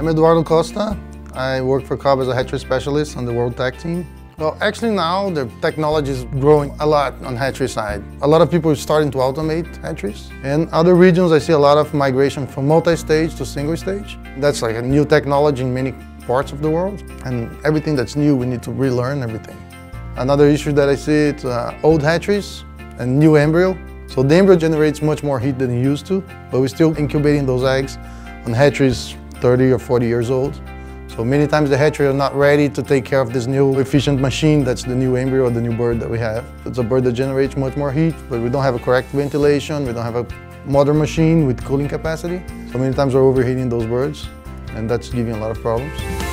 I'm Eduardo Costa. I work for Cobb as a hatchery specialist on the World Tech Team. Well, actually now the technology is growing a lot on hatchery side. A lot of people are starting to automate hatcheries. In other regions, I see a lot of migration from multi-stage to single stage. That's like a new technology in many parts of the world. And everything that's new, we need to relearn everything. Another issue that I see is old hatcheries and new embryo. So the embryo generates much more heat than it used to, but we're still incubating those eggs on hatcheries 30 or 40 years old. So many times the hatchery are not ready to take care of this new efficient machine that's the new embryo or the new bird that we have. It's a bird that generates much more heat, but we don't have a correct ventilation, we don't have a modern machine with cooling capacity. So many times we're overheating those birds, and that's giving a lot of problems.